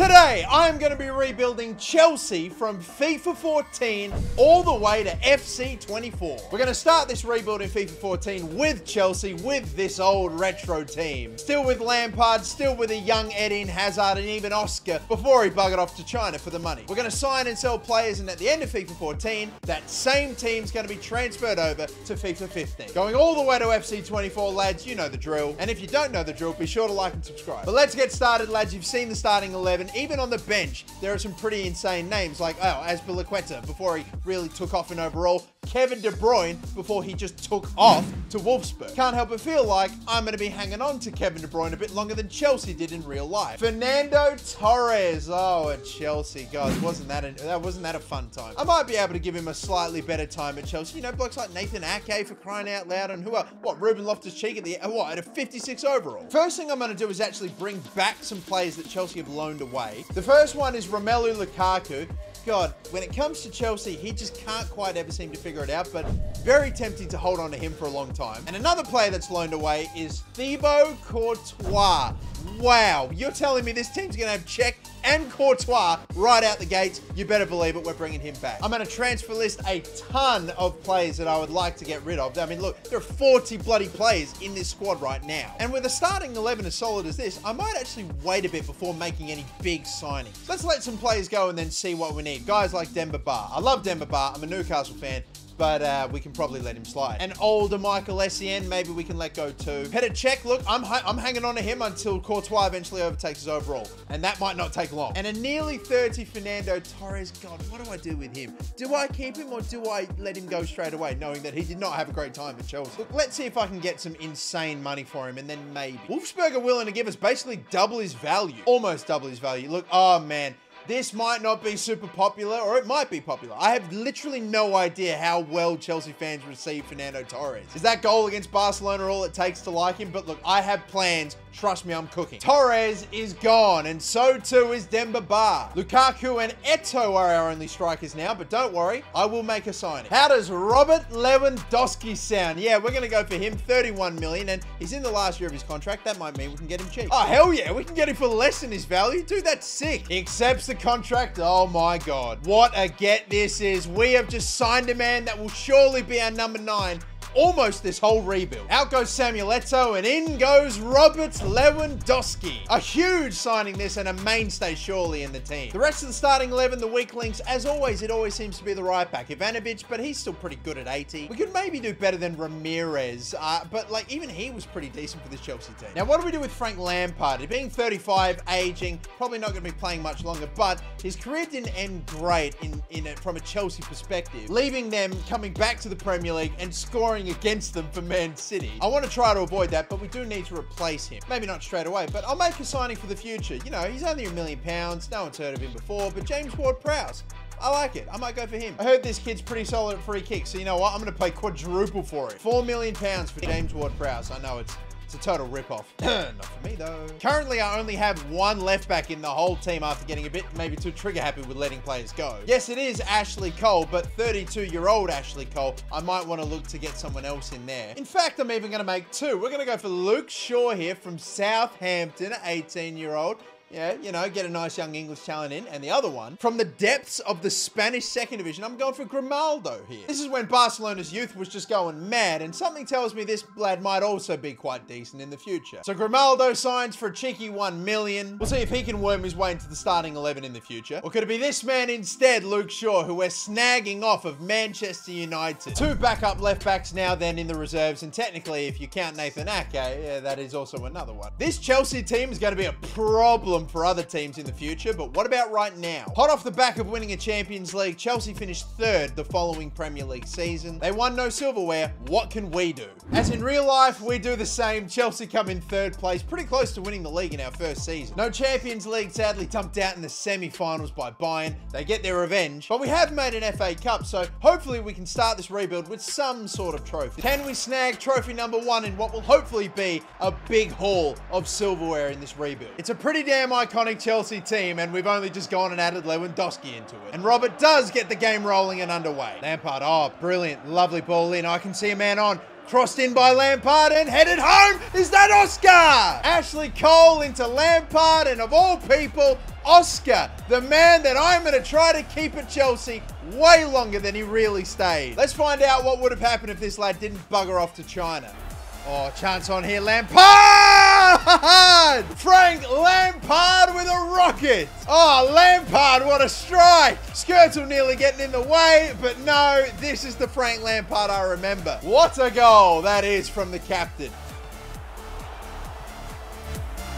Today, I'm going to be rebuilding Chelsea from FIFA 14 all the way to FC 24. We're going to start this rebuild in FIFA 14 with Chelsea, with this old retro team. Still with Lampard, still with a young Eden Hazard and even Oscar before he buggered off to China for the money. We're going to sign and sell players, and at the end of FIFA 14, that same team's going to be transferred over to FIFA 15. Going all the way to FC 24, lads, you know the drill. And if you don't know the drill, be sure to like and subscribe. But let's get started, lads. You've seen the starting 11. Even on the bench, there are some pretty insane names like, Azpilicueta before he really took off in overall. Kevin De Bruyne before he just took off to Wolfsburg. Can't help but feel like I'm going to be hanging on to Kevin De Bruyne a bit longer than Chelsea did in real life. Fernando Torres. Oh, at Chelsea, guys, wasn't that a fun time? I might be able to give him a slightly better time at Chelsea. You know, blokes like Nathan Ake, for crying out loud, and who else? What, Ruben Loftus-Cheek at a 56 overall. First thing I'm going to do is actually bring back some players that Chelsea have loaned away. The first one is Romelu Lukaku. God, when it comes to Chelsea, he just can't quite ever seem to figure it out, but very tempting to hold on to him for a long time. And another player that's loaned away is Thibaut Courtois. Wow, you're telling me this team's going to have Cech and Courtois right out the gates? You better believe it, we're bringing him back. I'm going to transfer list a ton of players that I would like to get rid of. I mean, look, there are 40 bloody players in this squad right now. And with a starting 11 as solid as this, I might actually wait a bit before making any big signings. Let's let some players go and then see what we need. Guys like Demba Ba. I love Demba Ba. I'm a Newcastle fan, but we can probably let him slide. An older Michael Essien, maybe we can let go too. Petr Cech, look, I'm hanging on to him until Courtois eventually overtakes his overall, and that might not take long. And a nearly 30 Fernando Torres, God, what do I do with him? Do I keep him or do I let him go straight away, knowing that he did not have a great time at Chelsea? Look, let's see if I can get some insane money for him, and then maybe. Wolfsburg are willing to give us basically double his value, almost double his value. Look, oh man. This might not be super popular, or it might be popular. I have literally no idea how well Chelsea fans receive Fernando Torres. Is that goal against Barcelona all it takes to like him? But look, I have plans. Trust me, I'm cooking. Torres is gone, and so too is Demba Ba. Lukaku and Eto'o are our only strikers now, but don't worry, I will make a signing. How does Robert Lewandowski sound? Yeah, we're going to go for him, 31 million, and he's in the last year of his contract. That might mean we can get him cheap. Oh, hell yeah, we can get him for less than his value. Dude, that's sick. He accepts the contract. Oh my God, what a get this is. We have just signed a man that will surely be our number 9 almost this whole rebuild. Out goes Samuel Eto'o, and in goes Robert Lewandowski. A huge signing this, and a mainstay surely in the team. The rest of the starting 11, the weak links, as always, it always seems to be the right back. Ivanovic, but he's still pretty good at 80. We could maybe do better than Ramirez, but like even he was pretty decent for the Chelsea team. Now, what do we do with Frank Lampard? Being 35, aging, probably not going to be playing much longer, but his career didn't end great from a Chelsea perspective, leaving them coming back to the Premier League and scoring against them for Man City. I want to try to avoid that, but we do need to replace him. Maybe not straight away, but I'll make a signing for the future. You know, he's only £1 million. No one's heard of him before, but James Ward-Prowse. I like it. I might go for him. I heard this kid's pretty solid at free kicks, so you know what? I'm going to pay quadruple for it. £4 million for James Ward-Prowse. I know it's a total rip-off. Not for me, though. Currently, I only have one left-back in the whole team after getting a bit maybe too trigger-happy with letting players go. Yes, it is Ashley Cole, but 32-year-old Ashley Cole, I might want to look to get someone else in there. In fact, I'm even going to make two. We're going to go for Luke Shaw here from Southampton, 18-year-old. Yeah, you know, get a nice young English talent in. And the other one, from the depths of the Spanish second division, I'm going for Grimaldo here. This is when Barcelona's youth was just going mad, and something tells me this lad might also be quite decent in the future. So Grimaldo signs for a cheeky 1 million. We'll see if he can worm his way into the starting 11 in the future. Or could it be this man instead, Luke Shaw, who we're snagging off of Manchester United? Two backup left backs now then in the reserves, and technically, if you count Nathan Ake, yeah, that is also another one. This Chelsea team is going to be a problem for other teams in the future, but what about right now? Hot off the back of winning a Champions League, Chelsea finished 3rd the following Premier League season. They won no silverware. What can we do? As in real life, we do the same. Chelsea come in 3rd place, pretty close to winning the league in our first season. No Champions League, sadly dumped out in the semi-finals by Bayern. They get their revenge, but we have made an FA Cup, so hopefully we can start this rebuild with some sort of trophy. Can we snag trophy number 1 in what will hopefully be a big haul of silverware in this rebuild? It's a pretty damn iconic Chelsea team, and we've only just gone and added Lewandowski into it. And Robert does get the game rolling and underway. Lampard, oh, brilliant. Lovely ball in. I can see a man on. Crossed in by Lampard and headed home. Is that Oscar? Ashley Cole into Lampard, and of all people, Oscar, the man that I'm going to try to keep at Chelsea way longer than he really stayed. Let's find out what would have happened if this lad didn't bugger off to China. Oh, chance on here, Lampard! Frank Lampard with a rocket! Oh, Lampard, what a strike! Skirtle nearly getting in the way, but no, this is the Frank Lampard I remember. What a goal that is from the captain.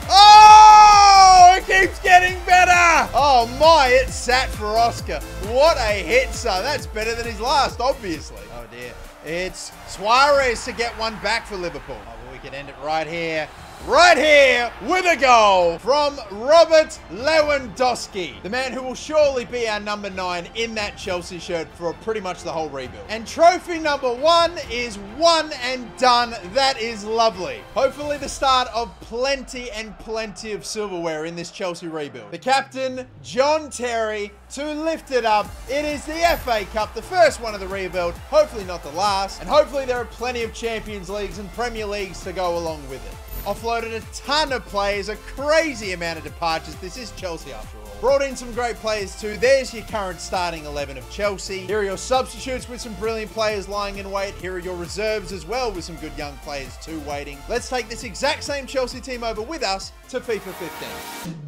Oh, it keeps getting better! Oh my, it sat for Oscar. What a hit, son. That's better than his last, obviously. Oh dear. It's Suarez to get one back for Liverpool. Oh, well, we can end it right here. Right here with a goal from Robert Lewandowski, the man who will surely be our number 9 in that Chelsea shirt for pretty much the whole rebuild. And trophy number 1 is won and done. That is lovely. Hopefully the start of plenty of silverware in this Chelsea rebuild. The captain, John Terry, to lift it up. It is the FA Cup, the first one of the rebuild, hopefully not the last. And hopefully there are plenty of Champions Leagues and Premier Leagues to go along with it. Offloaded a ton of players, a crazy amount of departures. This is Chelsea after all. Brought in some great players too. There's your current starting 11 of Chelsea. Here are your substitutes with some brilliant players lying in wait. Here are your reserves as well with some good young players too waiting. Let's take this exact same Chelsea team over with us to FIFA 15.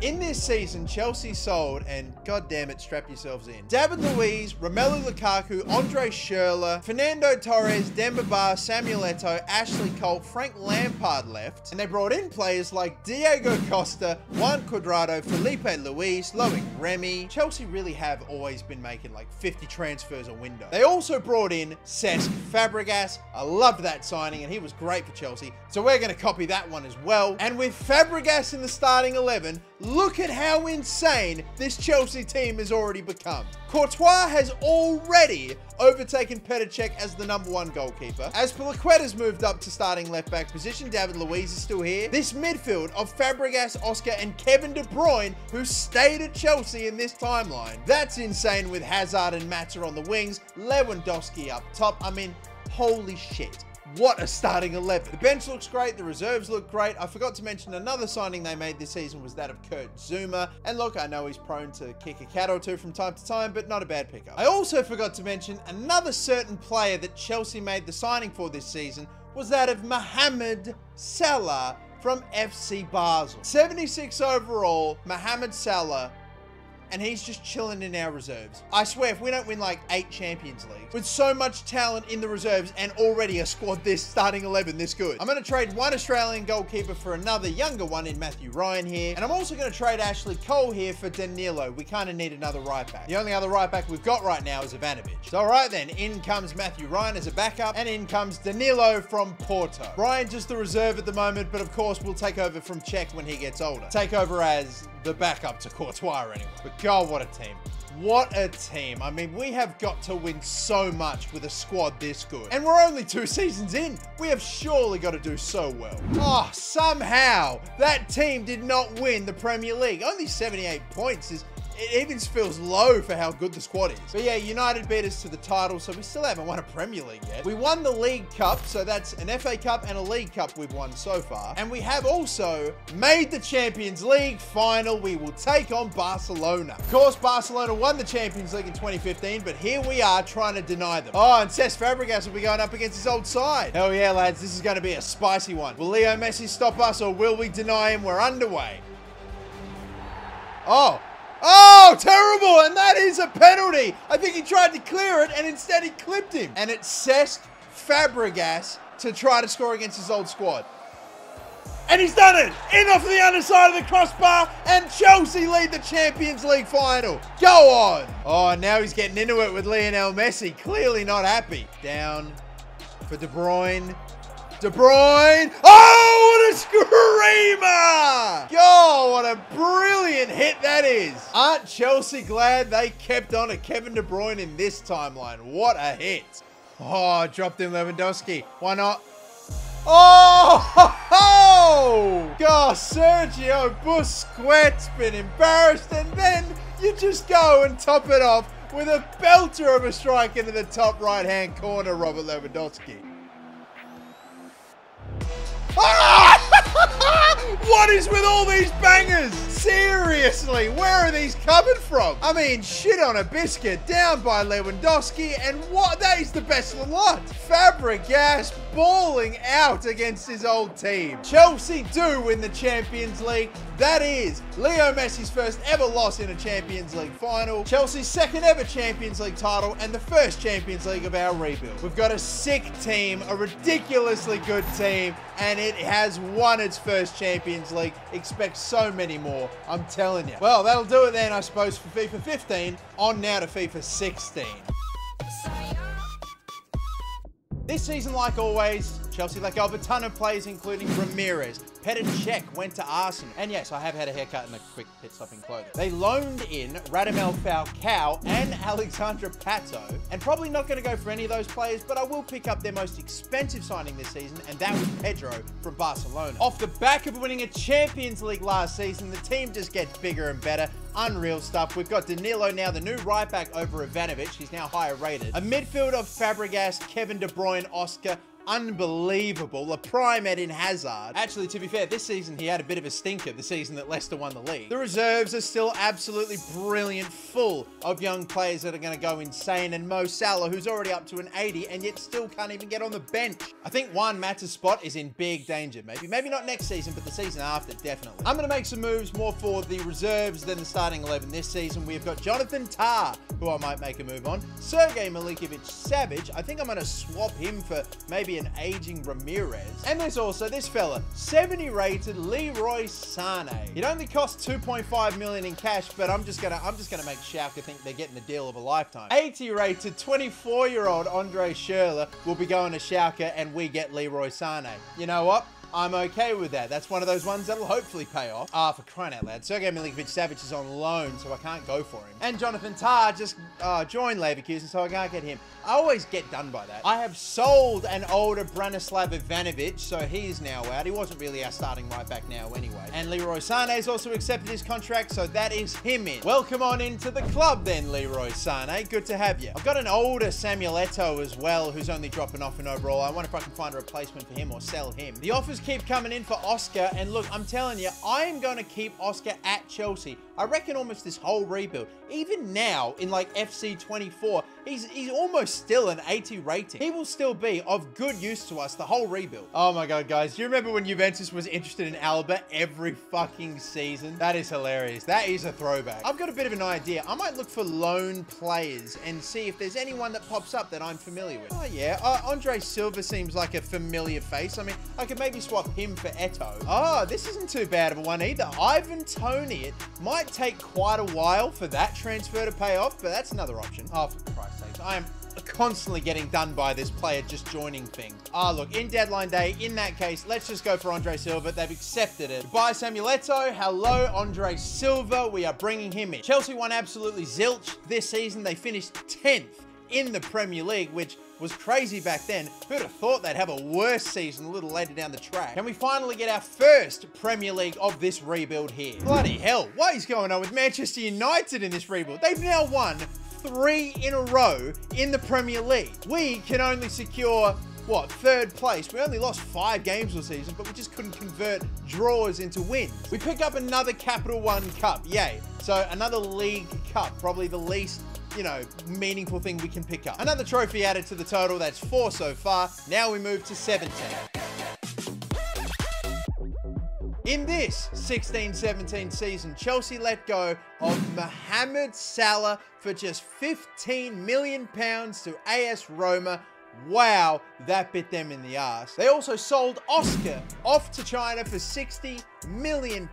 In this season, Chelsea sold, and god damn it, strap yourselves in, David Luiz, Romelu Lukaku, Andre Schürrle, Fernando Torres, Demba Ba, Samuel Eto'o, Ashley Cole, Frank Lampard left, and they brought in players like Diego Costa, Juan Cuadrado, Felipe Luis, Loic Remy. Chelsea really have always been making like 50 transfers a window. They also brought in Cesc Fabregas. I loved that signing, and he was great for Chelsea, so we're going to copy that one as well. And with Fabregas in the starting 11, look at how insane this Chelsea team has already become. Courtois has already overtaken Petr Cech as the number 1 goalkeeper. Azpilicueta's moved up to starting left-back position. David Luiz is still here. This midfield of Fabregas, Oscar, and Kevin De Bruyne, who stayed at Chelsea in this timeline. That's insane, with Hazard and Mata on the wings, Lewandowski up top. I mean, holy shit. What a starting 11. The bench looks great. The reserves look great. I forgot to mention another signing they made this season was that of Kurt Zouma. And look, I know he's prone to kick a cat or two from time to time, but not a bad pickup. I also forgot to mention another certain player that Chelsea made the signing for this season was that of Mohamed Salah from FC Basel. 76 overall, Mohamed Salah. And he's just chilling in our reserves. I swear, if we don't win like 8 Champions Leagues, with so much talent in the reserves and already a squad this starting 11 this good. I'm going to trade one Australian goalkeeper for another younger one in Matthew Ryan here. And I'm also going to trade Ashley Cole here for Danilo. We kind of need another right back. The only other right back we've got right now is Ivanovic. So all right then, in comes Matthew Ryan as a backup. And in comes Danilo from Porto. Ryan just the reserve at the moment, but of course we'll take over from Czech when he gets older. Take over as the backup to Courtois anyway. But God, what a team. What a team. I mean, we have got to win so much with a squad this good. And we're only 2 seasons in. We have surely got to do so well. Oh, somehow that team did not win the Premier League. Only 78 points is... It even feels low for how good the squad is. But yeah, United beat us to the title, so we still haven't won a Premier League yet. We won the League Cup, so that's an FA Cup and a League Cup we've won so far. And we have also made the Champions League final. We will take on Barcelona. Of course, Barcelona won the Champions League in 2015, but here we are trying to deny them. Oh, and Cesc Fabregas will be going up against his old side. Hell yeah, lads, this is going to be a spicy one. Will Leo Messi stop us, or will we deny him? We're underway. Oh, terrible, and that is a penalty. I think he tried to clear it, and instead he clipped him. And it's Cesc Fabregas to try to score against his old squad. And he's done it! In off the underside of the crossbar, and Chelsea lead the Champions League final. Go on! Oh, now he's getting into it with Lionel Messi. Clearly not happy. Down for De Bruyne. De Bruyne. Oh, what a screamer! Yo, what a brilliant hit that is. Aren't Chelsea glad they kept on to Kevin De Bruyne in this timeline? What a hit. Oh, dropped in Lewandowski. Why not? Oh, ho, ho! God, Sergio Busquets been embarrassed, and then you just go and top it off with a belter of a strike into the top right-hand corner, Robert Lewandowski. What is with all these bangers? Seriously, where are these coming from? I mean, shit on a biscuit, down by Lewandowski, and what? That is the best lot. Fabregas balling out against his old team. Chelsea do win the Champions League. That is Leo Messi's first ever loss in a Champions League final, Chelsea's second ever Champions League title, and the first Champions League of our rebuild. We've got a sick team, a ridiculously good team, and it has won its first Champions League. Expect so many more, I'm telling you. Well, that'll do it then, I suppose, for FIFA 15. On now to FIFA 16. This season, like always, Chelsea let go of a ton of players, including Ramirez. Petr Cech went to Arsenal. And yes, I have had a haircut and a quick pit stop in clothing. They loaned in Radamel Falcao and Alexandre Pato. And probably not going to go for any of those players, but I will pick up their most expensive signing this season, and that was Pedro from Barcelona. Off the back of winning a Champions League last season, the team just gets bigger and better. Unreal stuff. We've got Danilo now, the new right back over Ivanovic. He's now higher rated. A midfield of Fabregas, Kevin De Bruyne, Oscar. Unbelievable. A prime Eden Hazard. Actually, to be fair, this season he had a bit of a stinker, the season that Leicester won the league. The reserves are still absolutely brilliant, full of young players that are going to go insane, and Mo Salah, who's already up to an 80 and yet still can't even get on the bench. I think Juan Mata's spot is in big danger. Maybe not next season, but the season after, definitely. I'm going to make some moves more for the reserves than the starting 11 this season. We've got Jonathan Tah, who I might make a move on. Sergei Milinkovic-Savic. I think I'm going to swap him for maybe an aging Ramirez. And there's also this fella, 70 rated Leroy Sané. It only costs 2.5 million in cash, but I'm just gonna make Schalke think they're getting the deal of a lifetime. 80 rated 24-year-old Andre Schürrle will be going to Schalke, and we get Leroy Sané. You know what? I'm okay with that. That's one of those ones that'll hopefully pay off. Ah, for crying out loud. Sergei Milinkovic-Savic is on loan, so I can't go for him. And Jonathan Tah just joined Leverkusen, so I can't get him. I always get done by that. I have sold an older Branislav Ivanovic, so he is now out. He wasn't really our starting right back now anyway. And Leroy Sané's also accepted his contract, so that is him in. Welcome on into the club then, Leroy Sané. Good to have you. I've got an older Samuel Eto'o as well, who's only dropping off in overall. I wonder if I can find a replacement for him or sell him. The offers keep coming in for Oscar, and look, I'm telling you, I am going to keep Oscar at Chelsea. I reckon almost this whole rebuild. Even now, in like FC 24, he's almost still an 80 rating. He will still be of good use to us the whole rebuild. Oh my God, guys. Do you remember when Juventus was interested in Alba every fucking season? That is hilarious. That is a throwback. I've got a bit of an idea. I might look for loan players and see if there's anyone that pops up that I'm familiar with. Oh yeah, Andre Silva seems like a familiar face. I mean, I could maybe swap him for Eto'o. Oh, this isn't too bad of a one either. Ivan Toney. It might take quite a while for that transfer to pay off, but that's another option. Oh, for Christ's sake. I am constantly getting done by this player just joining things. Ah, look, in deadline day, in that case, let's just go for Andre Silva. They've accepted it. Goodbye, Samuel Eto'o. Hello, Andre Silva. We are bringing him in. Chelsea won absolutely zilch this season. They finished 10th in the Premier League, which was crazy back then. Who'd have thought they'd have a worse season a little later down the track? Can we finally get our first Premier League of this rebuild here? Bloody hell, what is going on with Manchester United in this rebuild? They've now won 3 in a row in the Premier League. We can only secure, what, 3rd place? We only lost 5 games this season, but we just couldn't convert draws into wins. We pick up another Capital One Cup, yay. So another League Cup, probably the least, you know, meaningful thing we can pick up. Another trophy added to the total, that's 4 so far. Now we move to 17. In this 16-17 season, Chelsea let go of Mohamed Salah for just £15 million to AS Roma. Wow, that bit them in the ass. They also sold Oscar off to China for £60 million.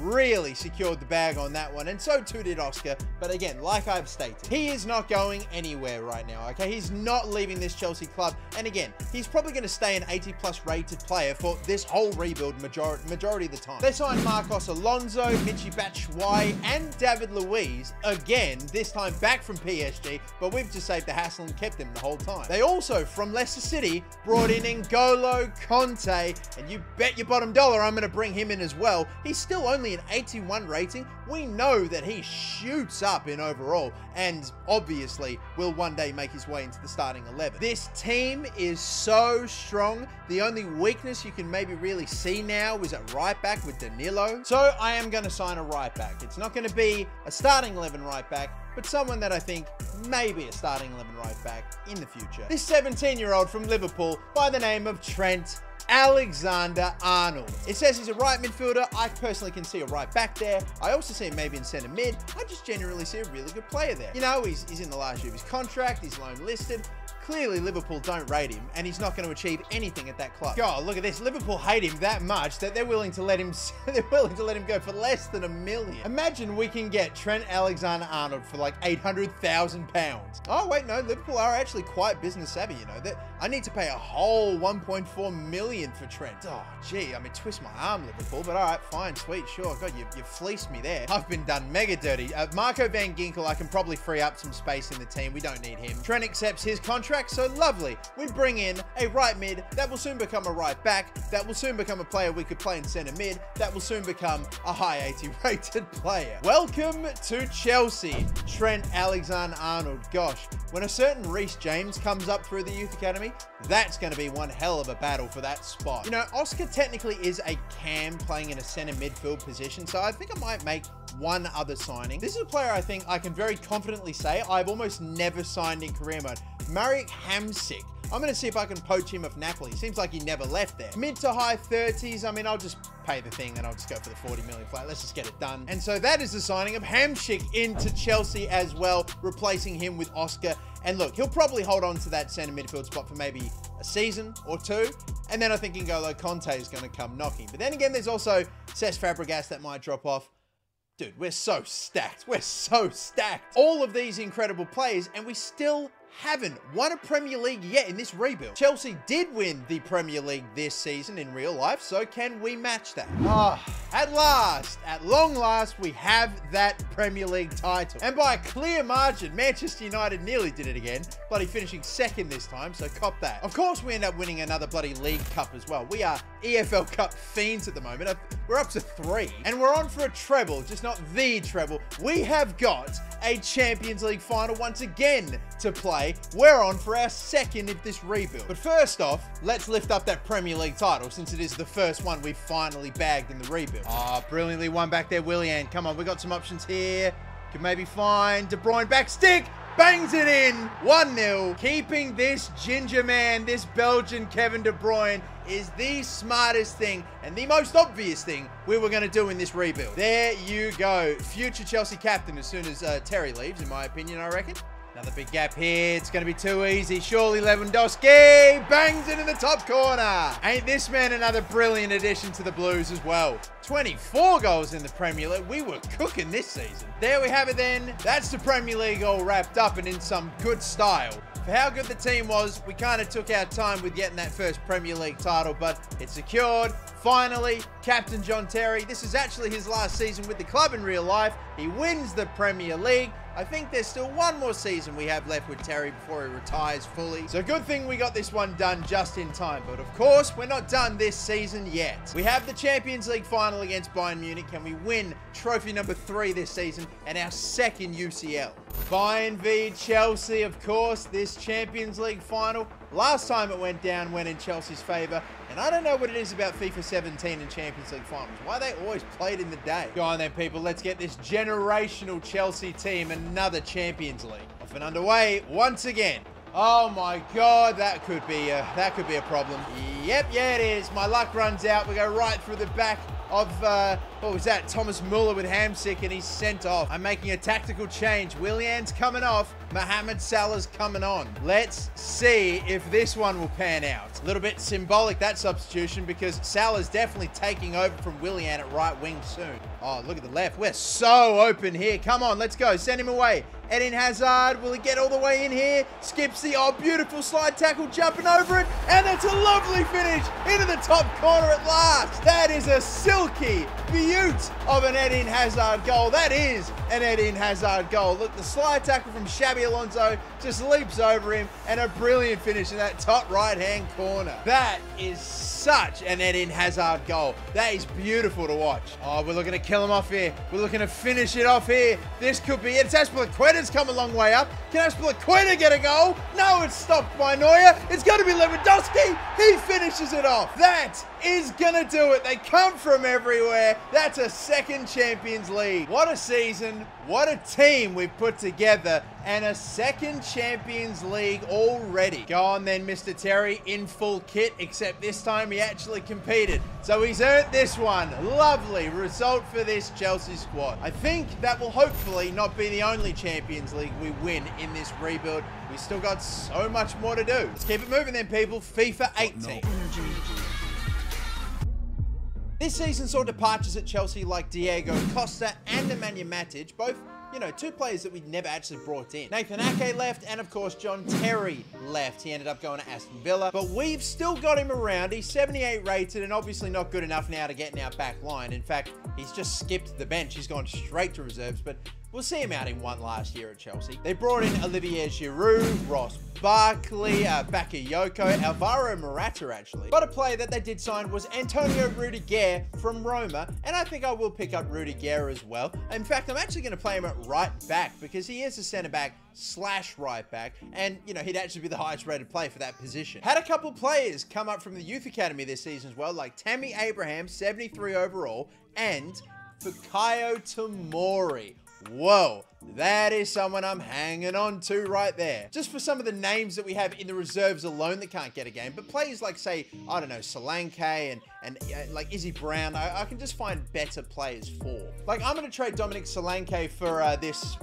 Really secured the bag on that one, and so too did Oscar. But again, like I've stated, he is not going anywhere right now, okay? He's not leaving this Chelsea club, and again, he's probably going to stay an 80 plus rated player for this whole rebuild majority of the time. They signed Marcos Alonso, Michy Batshuayi, and David Luiz, again, this time back from PSG, but we've just saved the hassle and kept him the whole time. They also, from Leicester City, brought in N'Golo Kante, and you bet your bottom dollar I'm going to bring him in as well. He's still only an 81 rating. We know that he shoots up in overall and obviously will one day make his way into the starting 11. This team is so strong. The only weakness you can maybe really see now is at right back with Danilo. So I am going to sign a right back. It's not going to be a starting 11 right back, but someone that I think may be a starting 11 right back in the future. This 17-year-old from Liverpool by the name of Trent Alexander-Arnold. It says he's a right midfielder. I personally can see a right back there. I also see him maybe in centre mid. I just generally see a really good player there. You know, he's in the last year of his contract. He's loan listed. Clearly, Liverpool don't rate him, and he's not going to achieve anything at that club. God, look at this. Liverpool hate him that much that they're willing to let him go for less than £1 million. Imagine we can get Trent Alexander-Arnold for like £800,000. Oh, wait, no. Liverpool are actually quite business savvy, you know. I need to pay a whole £1.4 million for Trent. Oh, gee. I mean, twist my arm, Liverpool, but all right, fine, sweet, sure. God, you fleeced me there. I've been done mega dirty. Marco van Ginkel, I can probably free up some space in the team. We don't need him. Trent accepts his contract. So lovely. We bring in a right mid that will soon become a right back, that will soon become a player we could play in centre mid, that will soon become a high 80 rated player. Welcome to Chelsea, Trent Alexander-Arnold. Gosh, when a certain Reece James comes up through the youth academy, that's going to be one hell of a battle for that spot. You know, Oscar technically is a cam playing in a centre midfield position, so I think I might make one other signing. This is a player I think I can very confidently say I've almost never signed in career mode. Marek Hamšík. I'm going to see if I can poach him of Napoli. Seems like he never left there. Mid to high 30s. I mean, I'll just pay the thing and I'll just go for the 40 million flat. Let's just get it done. And so that is the signing of Hamšík into Chelsea as well, replacing him with Oscar. And look, he'll probably hold on to that centre midfield spot for maybe a season or two. And then I think N'Golo Kante is going to come knocking. But then again, there's also Cesc Fabregas that might drop off. Dude, we're so stacked. We're so stacked. All of these incredible players, and we still haven't won a Premier League yet in this rebuild. Chelsea did win the Premier League this season in real life, so can we match that? Ah, at last, at long last, we have that Premier League title. And by a clear margin, Manchester United nearly did it again, bloody finishing second this time, so cop that. Of course, we end up winning another bloody League Cup as well. We are EFL Cup fiends at the moment. We're up to 3, and we're on for a treble, just not the treble. We have got a Champions League final once again to play. We're on for our second of this rebuild. But first off, let's lift up that Premier League title since it is the first one we've finally bagged in the rebuild. Ah, oh, brilliantly won back there, Willian. Come on, we got some options here. Could maybe find De Bruyne back stick. Bangs it in, 1-0. Keeping this ginger man, this Belgian Kevin De Bruyne, is the smartest thing and the most obvious thing we were going to do in this rebuild. There you go. Future Chelsea captain as soon as Terry leaves, in my opinion, I reckon. Another big gap here. It's going to be too easy. Surely Lewandowski bangs it in the top corner. Ain't this man another brilliant addition to the Blues as well? 24 goals in the Premier League. We were cooking this season. There we have it then. That's the Premier League all wrapped up and in some good style. For how good the team was, we kind of took our time with getting that first Premier League title, but it's secured. Finally, Captain John Terry. This is actually his last season with the club in real life. He wins the Premier League. I think there's still one more season we have left with Terry before he retires fully. So good thing we got this one done just in time. But of course, we're not done this season yet. We have the Champions League final against Bayern Munich. Can we win trophy number 3 this season and our second UCL? Bayern v Chelsea, of course, this Champions League final. Last time it went down, went in Chelsea's favour. And I don't know what it is about FIFA 17 and Champions League finals. Why they always played in the day. Go on then, people. Let's get this generational Chelsea team another Champions League. Off and underway once again. Oh my God, that could be a problem. Yep, yeah it is. My luck runs out. We go right through the back of, what was that? Thomas Müller with Hamšík, and he's sent off. I'm making a tactical change. Willian's coming off. Mohamed Salah's coming on. Let's see if this one will pan out. A little bit symbolic, that substitution, because Salah's definitely taking over from Willian at right wing soon. Oh, look at the left. We're so open here. Come on, let's go. Send him away. Eden Hazard. Will he get all the way in here? Skips the... Oh, beautiful slide tackle. Jumping over it. And that's a lovely finish into the top corner at last. That is a silky beaut of an Eden Hazard goal. That is an Eden Hazard goal. Look, the slide tackle from Xabi Alonso just leaps over him. And a brilliant finish in that top right-hand corner. That is such an Eden Hazard goal. That is beautiful to watch. Oh, we're looking to kill him off here. We're looking to finish it off here. This could be it. It's Azpilicueta's come a long way up. Can Azpilicueta get a goal? No, it's stopped by Neuer. It's going to be Lewandowski. He finishes it off. That is going to do it. They come from everywhere. That's a second Champions League. What a season. What a team we've put together. And a second Champions League already. Go on then, Mr. Terry, in full kit, except this time he actually competed. So he's earned this one. Lovely result for this Chelsea squad. I think that will hopefully not be the only Champions League we win in this rebuild. We still got so much more to do. Let's keep it moving then, people. FIFA 18. This season saw departures at Chelsea like Diego Costa and Nemanja Matic, both, you know, two players that we'd never actually brought in. Nathan Ake left, and of course, John Terry left. He ended up going to Aston Villa, but we've still got him around. He's 78 rated and obviously not good enough now to get in our back line. In fact, he's just skipped the bench. He's gone straight to reserves, but we'll see him out in one last year at Chelsea. They brought in Olivier Giroud, Ross Barkley, Bakayoko, Alvaro Morata, actually. But a player that they did sign was Antonio Rudiger from Roma, and I think I will pick up Rudiger as well. In fact, I'm actually going to play him at right back because he is a centre-back slash right back, and you know, he'd actually be the highest rated player for that position. Had a couple players come up from the youth academy this season as well, like Tammy Abraham, 73 overall, and Bukayo Tomori. Whoa, that is someone I'm hanging on to right there. Just for some of the names that we have in the reserves alone that can't get a game, but players like, say, I don't know, Solanke and like Izzy Brown, I can just find better players for. Like, I'm going to trade Dominic Solanke for this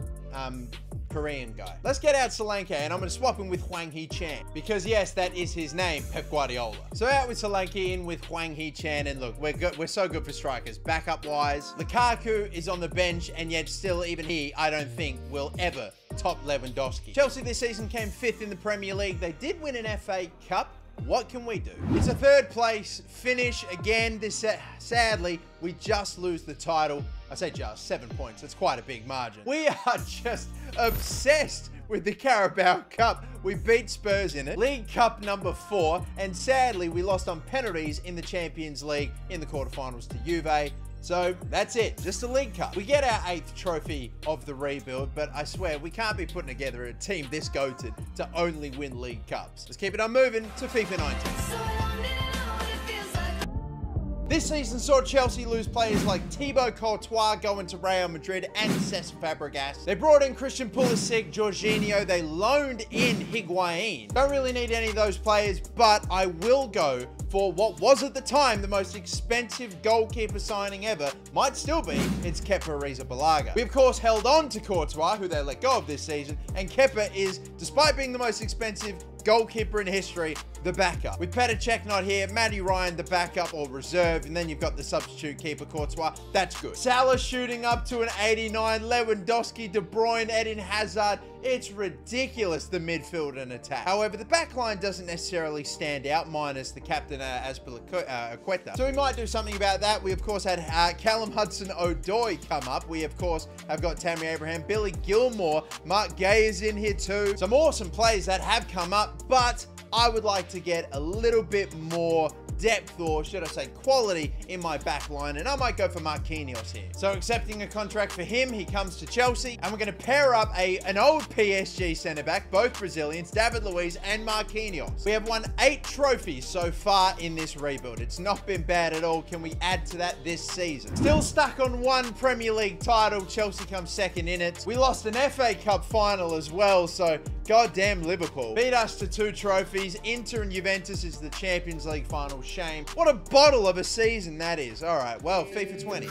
Korean guy. Let's get out Solanke, and I'm going to swap him with Hwang Hee-chan, because yes, that is his name, Pep Guardiola. So out with Solanke, in with Hwang Hee-chan, and look, we're good. We're so good for strikers, backup-wise. Lukaku is on the bench, and yet still, even he, I don't think, will ever top Lewandowski. Chelsea this season came fifth in the Premier League. They did win an FA Cup. What can we do? It's a third place finish again. This sadly, we just lose the title. I say just, 7 points. That's quite a big margin. We are just obsessed with the Carabao Cup. We beat Spurs in it. League Cup number 4. And sadly, we lost on penalties in the Champions League in the quarterfinals to Juve. So that's it, just a League Cup. We get our 8th trophy of the rebuild, but I swear we can't be putting together a team this goated to only win League Cups. Let's keep it on moving to FIFA 19. This season saw Chelsea lose players like Thibaut Courtois going to Real Madrid and Cesc Fabregas. They brought in Christian Pulisic, Jorginho. They loaned in Higuain. Don't really need any of those players, but I will go for what was at the time the most expensive goalkeeper signing ever. Might still be. It's Kepa Arrizabalaga. We, of course, held on to Courtois, who they let go of this season, and Kepa is, despite being the most expensive goalkeeper in history, the backup. With Petr Cech not here, Matty Ryan, the backup or reserve, and then you've got the substitute keeper, Courtois. That's good. Salah shooting up to an 89, Lewandowski, De Bruyne, Eden Hazard. It's ridiculous, the midfield and attack. However, the back line doesn't necessarily stand out, minus the captain, Azpilicueta. So we might do something about that. We, of course, had Callum Hudson-Odoi come up. We, of course, have got Tammy Abraham, Billy Gilmore, Mark Gay is in here too. Some awesome plays that have come up, but I would like to get a little bit more depth, or should I say quality, in my back line, and I might go for Marquinhos here. So accepting a contract for him, he comes to Chelsea, and we're going to pair up an old PSG centre-back, both Brazilians, David Luiz and Marquinhos. We have won 8 trophies so far in this rebuild. It's not been bad at all. Can we add to that this season? Still stuck on 1 Premier League title. Chelsea comes second in it. We lost an FA Cup final as well, so goddamn Liverpool. Beat us to 2 trophies. Inter and Juventus is the Champions League final. Shame. What a bottle of a season that is. All right, well, FIFA 20.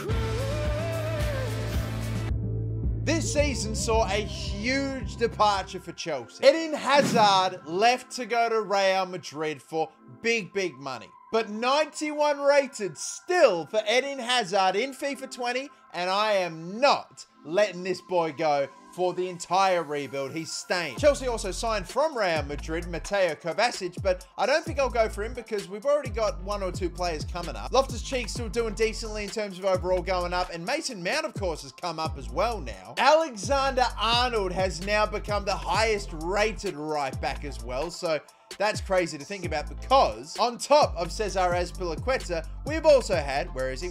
This season saw a huge departure for Chelsea. Eden Hazard left to go to Real Madrid for big money. But 91 rated still for Eden Hazard in FIFA 20. And I am not letting this boy go for the entire rebuild. He's staying. Chelsea also signed from Real Madrid, Mateo Kovacic, but I don't think I'll go for him because we've already got one or two players coming up. Loftus-Cheek still doing decently in terms of overall going up, and Mason Mount, of course, has come up as well now. Alexander-Arnold has now become the highest rated right back as well, so that's crazy to think about because on top of César Azpilicueta, we've also had, where is he?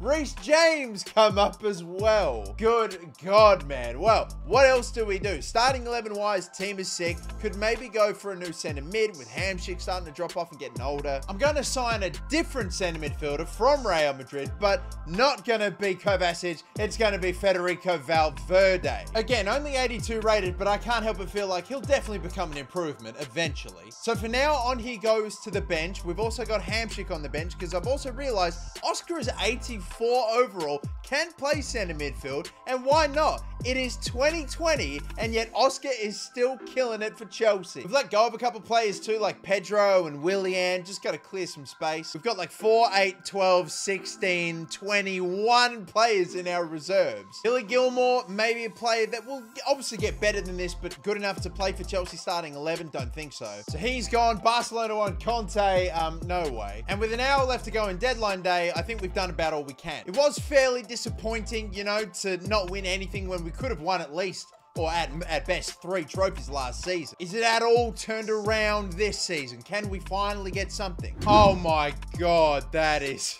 Reece James come up as well. Good God, man. Well, what else do we do? Starting 11-wise, team is sick. Could maybe go for a new centre mid with Hamšík starting to drop off and getting older. I'm going to sign a different centre midfielder from Real Madrid, but not going to be Kovacic. It's going to be Federico Valverde. Again, only 82 rated, but I can't help but feel like he'll definitely become an improvement eventually. So for now on, he goes to the bench. We've also got Hamšík on the bench because I've also realized Oscar is 84 overall, can play center midfield, and why not? It is 2020 and yet Oscar is still killing it for Chelsea. We've let go of a couple of players too, like Pedro and Willian. Just got to clear some space. We've got like 4, 8, 12, 16, 21 players in our reserves. Billy Gilmore, maybe a player that will obviously get better than this, but good enough to play for Chelsea starting 11? Don't think so. So he's gone. Barcelona on Conte, no way. And with an hour left to go in deadline day, I think we've done about all we can. It was fairly disappointing, you know, to not win anything when we could have won at least, or at best, 3 trophies last season. Is it at all turned around this season? Can we finally get something? Oh my God, that is...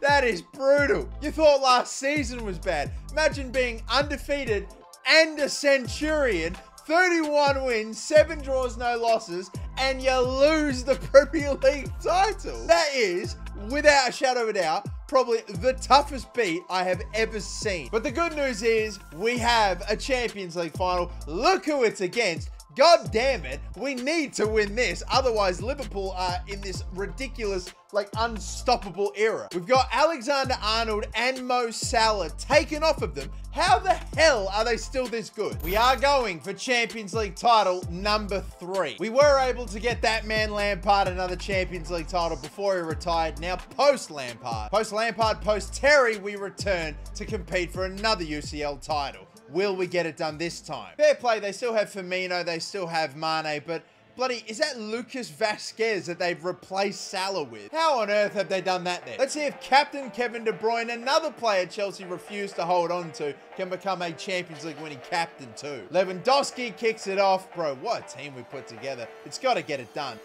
that is brutal. You thought last season was bad. Imagine being undefeated and a centurion, 31 wins, 7 draws, no losses, and you lose the Premier League title. That is, without a shadow of a doubt, probably the toughest beat I have ever seen. But the good news is we have a Champions League final. Look who it's against. God damn it. We need to win this. Otherwise, Liverpool are in this ridiculous, like, unstoppable era. We've got Alexander-Arnold and Mo Salah taken off of them. How the hell are they still this good? We are going for Champions League title number 3. We were able to get that man Lampard another Champions League title before he retired. Now post-Lampard. Post-Lampard, post-Terry, we return to compete for another UCL title. Will we get it done this time? Fair play, they still have Firmino, they still have Mane, but bloody, is that Lucas Vasquez that they've replaced Salah with? How on earth have they done that then? Let's see if captain Kevin De Bruyne, another player Chelsea refused to hold on to, can become a Champions League winning captain too. Lewandowski kicks it off. Bro, what a team we put together. It's got to get it done.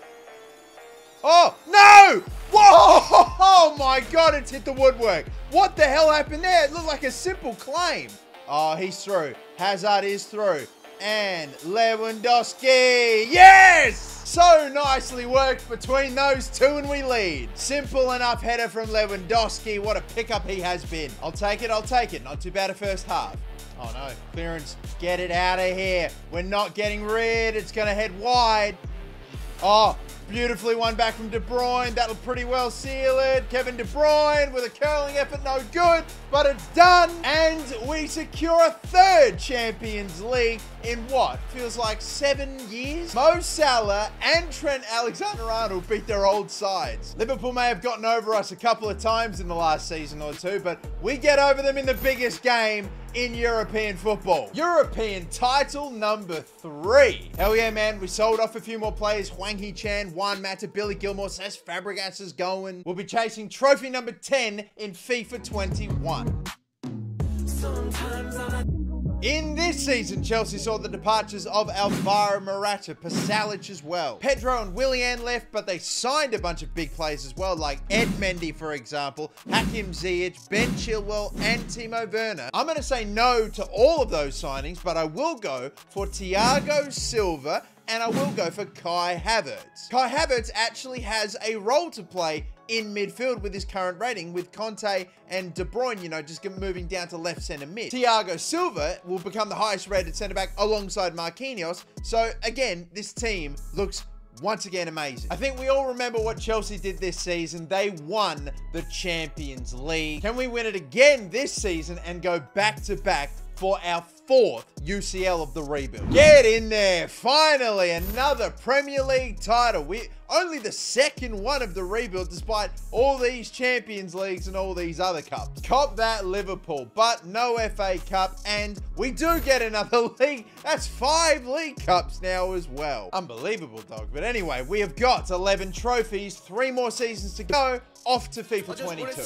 Oh, no! Whoa! Oh my God, it's hit the woodwork. What the hell happened there? It looked like a simple claim. Oh, he's through. Hazard is through. And Lewandowski, yes! So nicely worked between those two and we lead. Simple enough header from Lewandowski. What a pickup he has been. I'll take it. Not too bad a first half. Oh no, clearance. Get it out of here. We're not getting rid. It's gonna head wide. Oh, beautifully won back from De Bruyne. That'll pretty well seal it. Kevin De Bruyne with a curling effort, no good, but it's done. And we secure a third Champions League in what feels like 7 years. Mo Salah and Trent Alexander-Arnold beat their old sides. Liverpool may have gotten over us a couple of times in the last season or two, but we get over them in the biggest game in European football. European title number 3. Hell yeah, man. We sold off a few more players. Hwang Hee-chan, Juan Mata, Billy Gilmore, Cesc Fabregas is going. We'll be chasing trophy number 10 in FIFA 21. In this season, Chelsea saw the departures of Alvaro Morata, Pasalic as well. Pedro and Willian left, but they signed a bunch of big players as well, like Ed Mendy, for example, Hakim Ziyech, Ben Chilwell, and Timo Werner. I'm going to say no to all of those signings, but I will go for Thiago Silva, and I will go for Kai Havertz. Kai Havertz actually has a role to play in midfield with his current rating, with Conte and De Bruyne, you know, just moving down to left centre mid. Thiago Silva will become the highest rated centre back alongside Marquinhos. So again, this team looks once again amazing. I think we all remember what Chelsea did this season. They won the Champions League. Can we win it again this season and go back to back for our fourth UCL of the rebuild. Get in there. Finally, another Premier League title. We're only the second one of the rebuild despite all these Champions Leagues and all these other cups. Cop that, Liverpool, but no FA Cup, and we do get another league. That's 5 League Cups now as well. Unbelievable, dog. But anyway, we have got 11 trophies, 3 more seasons to go, off to FIFA 22.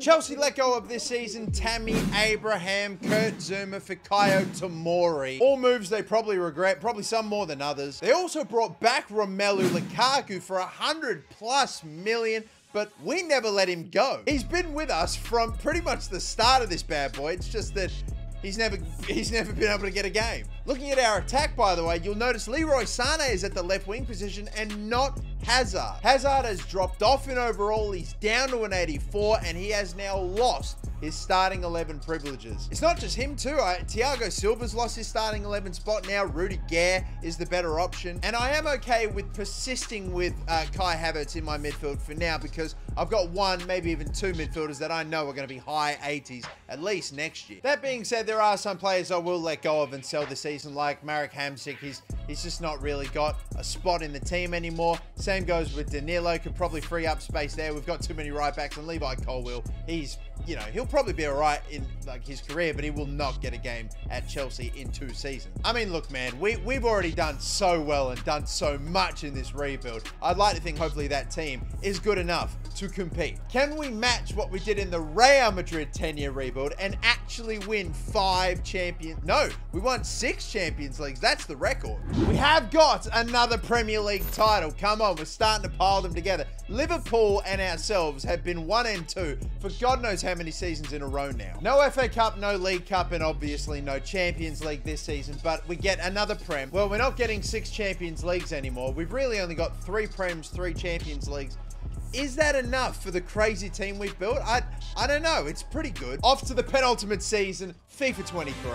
Chelsea let go of this season Tammy Abraham, Kurt Zouma, Fikayo Tomori. All moves they probably regret, probably some more than others. They also brought back Romelu Lukaku for 100+ million, but we never let him go. He's been with us from pretty much the start of this bad boy. It's just that he's never been able to get a game. Looking at our attack, by the way, you'll notice Leroy Sané is at the left wing position and not Hazard. Hazard has dropped off in overall. He's down to an 84, and he has now lost his starting 11 privileges. It's not just him too. Thiago Silva's lost his starting 11 spot now. Rudy Gare is the better option. And I am okay with persisting with Kai Havertz in my midfield for now, because I've got one, maybe even 2 midfielders that I know are going to be high 80s, at least next year. That being said, there are some players I will let go of and sell this season, like Marek Hamšík. He's just not really got a spot in the team anymore. Same goes with Danilo. Could probably free up space there. We've got too many right backs, and Levi Colwill, he'll probably be all right in like his career, but he will not get a game at Chelsea in 2 seasons. I mean, look, man, we've already done so well and done so much in this rebuild. I'd like to think hopefully that team is good enough to compete. Can we match what we did in the Real Madrid 10-year rebuild and actually win 5 champions? No, we won 6 Champions Leagues. That's the record. We have got another Premier League title. Come on, we're starting to pile them together. Liverpool and ourselves have been 1 and 2 for God knows how many seasons in a row now. No FA Cup, no League Cup, and obviously no Champions League this season, but we get another Prem. Well, we're not getting 6 Champions Leagues anymore. We've really only got 3 Prems, 3 Champions Leagues. Is that enough for the crazy team we've built? I don't know. It's pretty good. Off to the penultimate season, FIFA 23.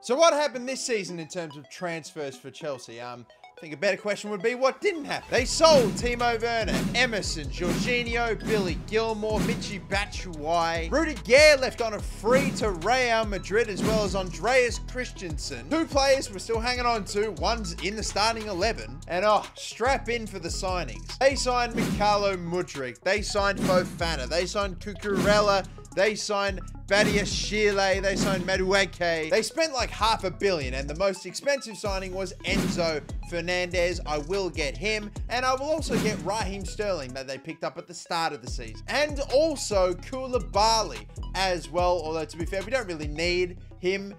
So what happened this season in terms of transfers for Chelsea? I think a better question would be what didn't happen. They sold Timo Werner, Emerson, Jorginho, Billy Gilmore, Michy Batshuayi. Rudy Gare left on a free to Real Madrid, as well as Andreas Christensen. 2 players we're still hanging on to. One's in the starting 11. And strap in for the signings. They signed Mikhailo Mudryk. They signed Fofana. They signed Cucurella. They signed Badiashile, they signed Madueke. They spent like $500 million, and the most expensive signing was Enzo Fernandez. I will get him, and I will also get Raheem Sterling that they picked up at the start of the season. And also Koulibaly as well, although to be fair, we don't really need him.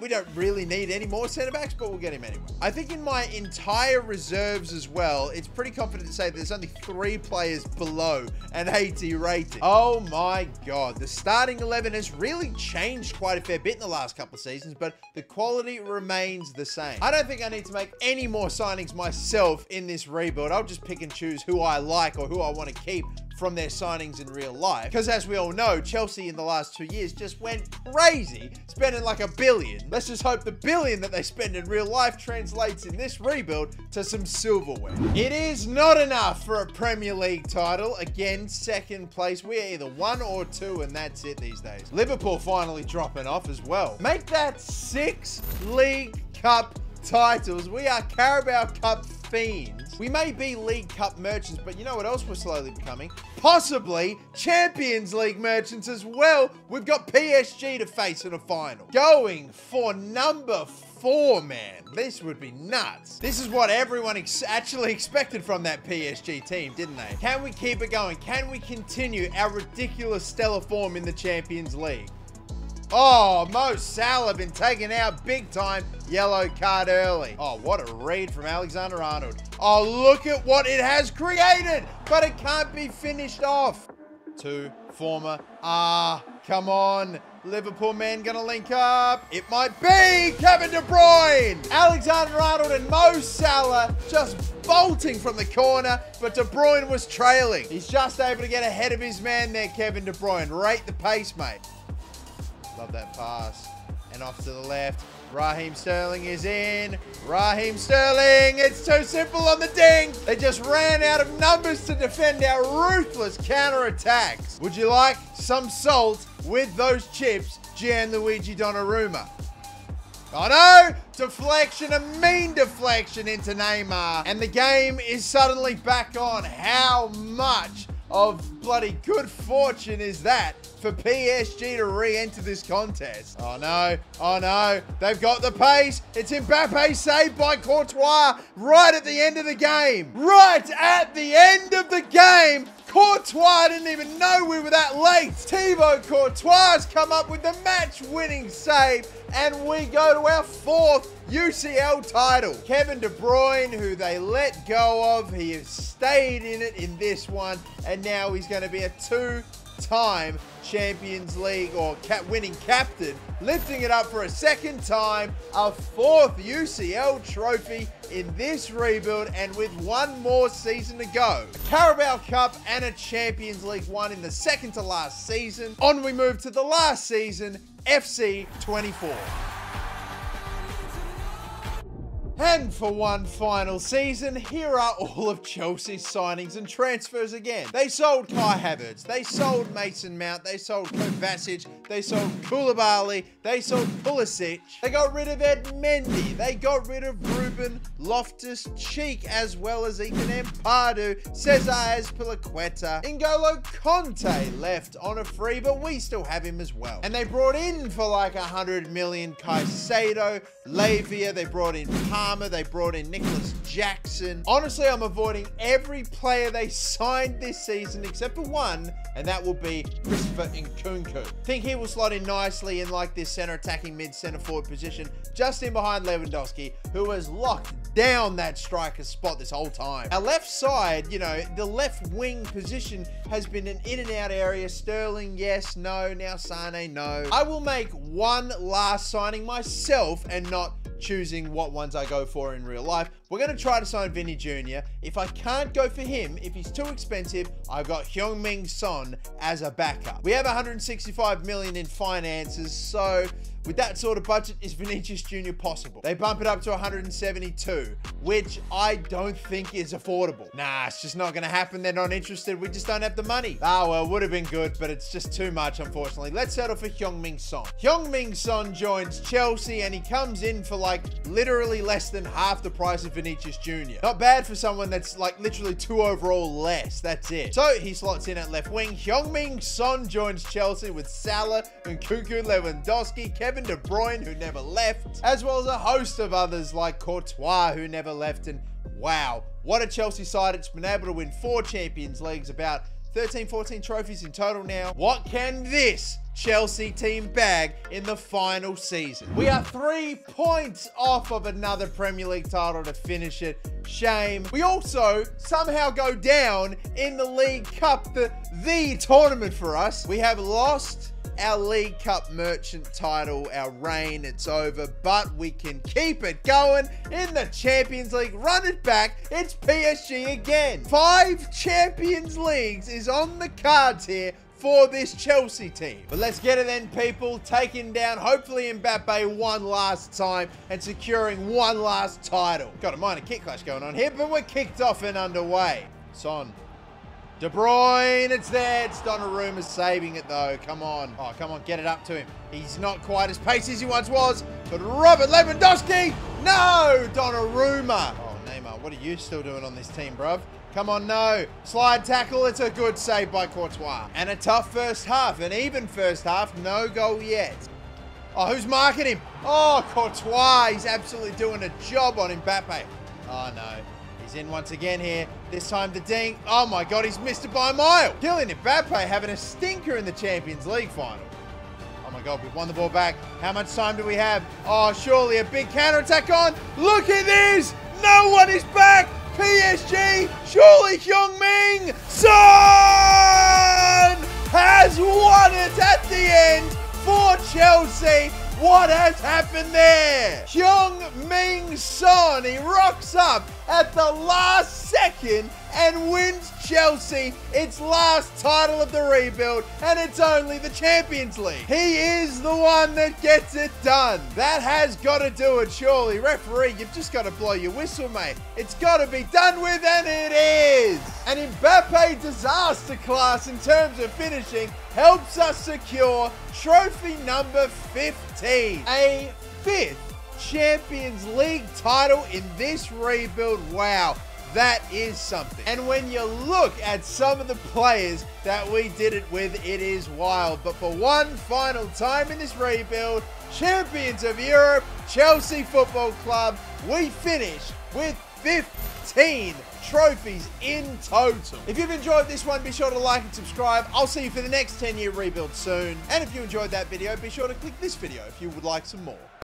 We don't really need any more centre-backs, but we'll get him anyway. I think in my entire reserves as well, it's pretty confident to say there's only 3 players below an 80 rating. Oh my God. The starting 11 has really changed quite a fair bit in the last couple of seasons, but the quality remains the same. I don't think I need to make any more signings myself in this rebuild. I'll just pick and choose who I like or who I want to keep from their signings in real life. Because as we all know, Chelsea in the last 2 years just went crazy, spending like $1 billion. Let's just hope the $1 billion that they spend in real life translates in this rebuild to some silverware. It is not enough for a Premier League title. Again, second place. We are either 1 or 2, and that's it these days. Liverpool finally dropping off as well. Make that 6 League Cup titles. We are Carabao Cup fiends. We may be League Cup merchants, but you know what else we're slowly becoming? Possibly Champions League merchants as well. We've got PSG to face in a final. Going for number 4, man. This would be nuts. This is what everyone actually expected from that PSG team, didn't they? Can we keep it going? Can we continue our ridiculous stellar form in the Champions League? Oh, Mo Salah been taken out big time. Yellow card early. Oh, what a read from Alexander-Arnold. Oh, look at what it has created, but it can't be finished off. To former. Come on. Liverpool man gonna link up. It might be Kevin De Bruyne. Alexander-Arnold and Mo Salah just bolting from the corner, but De Bruyne was trailing. He's just able to get ahead of his man there, Kevin De Bruyne. Rate the pace, mate. Love that pass. And off to the left. Raheem Sterling is in. Raheem Sterling, it's too simple on the ding. They just ran out of numbers to defend our ruthless counter-attacks. Would you like some salt with those chips, Gianluigi Donnarumma? Oh no! Deflection, a mean deflection into Neymar. And the game is suddenly back on. How much of bloody good fortune is that for PSG to re-enter this contest? Oh no, oh no, they've got the pace. It's Mbappe saved by Courtois right at the end of the game. Right at the end of the game, Courtois didn't even know we were that late. Thibaut Courtois has come up with the match-winning save, and we go to our fourth UCL title. Kevin De Bruyne, who they let go of, he has stayed in it in this one, and now he's going to be a two-time Champions League or winning captain, lifting it up for a second time, a fourth UCL trophy in this rebuild, and with one more season to go. A Carabao Cup and a Champions League one in the second to last season. On we move to the last season, FC 24. And for one final season, here are all of Chelsea's signings and transfers again. They sold Kai Havertz, they sold Mason Mount, they sold Kovacic, they sold Koulibaly, they sold Pulisic. They got rid of Ed Mendy, they got rid of Ruben Loftus-Cheek, as well as Eken Pardew, Cesc Azpilicueta. N'Golo Kante left on a free, but we still have him as well. And they brought in for like 100 million Caicedo, Lavia, they brought in Palmer, they brought in Nicholas Jackson. Honestly, I'm avoiding every player they signed this season except for one, and that will be Christopher Nkunku. Think he will slot in nicely in like this center attacking mid center forward position, just in behind Lewandowski, who has locked down that striker spot this whole time. Our left side, you know, the left wing position has been an in and out area. Sterling, yes, no. Now Sané, no. I will make one last signing myself and not choosing what ones I go for in real life. We're going to try to sign Vinny Jr. If I can't go for him, if he's too expensive, I've got Heung-Min Son as a backup. We have 165 million in finances, so with that sort of budget, is Vinicius Jr. possible? They bump it up to 172, which I don't think is affordable. Nah, it's just not going to happen. They're not interested. We just don't have the money. Ah, oh, well, would have been good, but it's just too much, unfortunately. Let's settle for Heung-Min Son. Heung-Min Son joins Chelsea, and he comes in for, like, literally less than half the price of Vinicius Jr. Not bad for someone that's, like, literally 2 overall less. That's it. So, he slots in at left wing. Heung-Min Son joins Chelsea with Salah, Nkunku, Lewandowski, Kevin De Bruyne, who never left, as well as a host of others like Courtois, who never left. And wow, what a Chelsea side. It's been able to win 4 Champions Leagues, about 13, 14 trophies in total now. What can this Chelsea team bag in the final season? We are 3 points off of another Premier League title to finish it. Shame. We also somehow go down in the League Cup, the tournament for us. We have lost our League Cup merchant title, our reign, it's over, but we can keep it going in the Champions League. Run it back, it's PSG again. 5 Champions Leagues is on the cards here for this Chelsea team. But let's get it then, people. Taking down, hopefully, Mbappe one last time and securing one last title. Got a minor kick clash going on here, but we're kicked off and underway. Son. De Bruyne, it's there. It's Donnarumma saving it, though. Come on. Oh, come on. Get it up to him. He's not quite as pacey as he once was. But Robert Lewandowski, no! Donnarumma. Oh, Neymar, what are you still doing on this team, bruv? Come on, no. Slide tackle. It's a good save by Courtois. And a tough first half. An even first half. No goal yet. Oh, who's marking him? Oh, Courtois. He's absolutely doing a job on Mbappe. Oh, no. He's in once again here. This time the ding. Oh my God, he's missed it by a mile. Killing Mbappe, having a stinker in the Champions League final. Oh my God, we've won the ball back. How much time do we have? Oh, surely a big counter-attack on. Look at this. No one is back. PSG, surely Heung-Min Son has won it at the end for Chelsea. What has happened there? Heung-Min Son, he rocks up at the last second and wins Chelsea its last title of the rebuild, and it's only the Champions League. He is the one that gets it done. That has got to do it, surely. Referee, you've just got to blow your whistle, mate. It's got to be done with, and it is. An Mbappe disaster class in terms of finishing helps us secure trophy number 15. A fifth Champions League title in this rebuild. Wow, that is something. And when you look at some of the players that we did it with, it is wild. But for one final time in this rebuild, champions of Europe, Chelsea Football Club, we finish with 15 trophies in total. If you've enjoyed this one, be sure to like and subscribe. I'll see you for the next 10-year rebuild soon. And if you enjoyed that video, be sure to click this video if you would like some more.